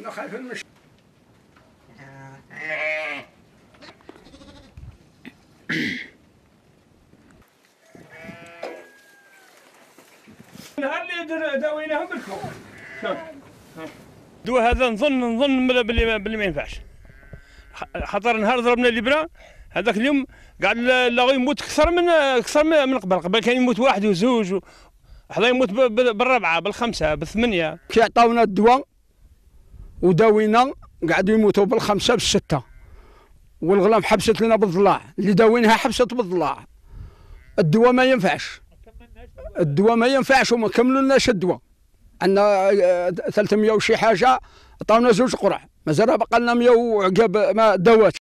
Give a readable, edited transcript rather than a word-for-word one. كنا خايفين من اللي داويناهم بالكون دو هذا نظن باللي ما ينفعش خاطر نهار ضربنا الابره هذاك اليوم قاعد لاغو يموت اكثر من قبل كان يموت واحد وزوج حدا يموت بالربعه بالخمسه بالثمانيه كي عطاونا الدواء وداوينا قعدوا يموتوا بالخمسه بالسته والغلام حبست لنا بالضلاع اللي داوينها حبست بالضلاع الدواء ما ينفعش وما كملولناش الدواء عندنا 300 وشي حاجه عطاونا زوج قرع مازال بقى لنا 100 وعقاب ما داوات.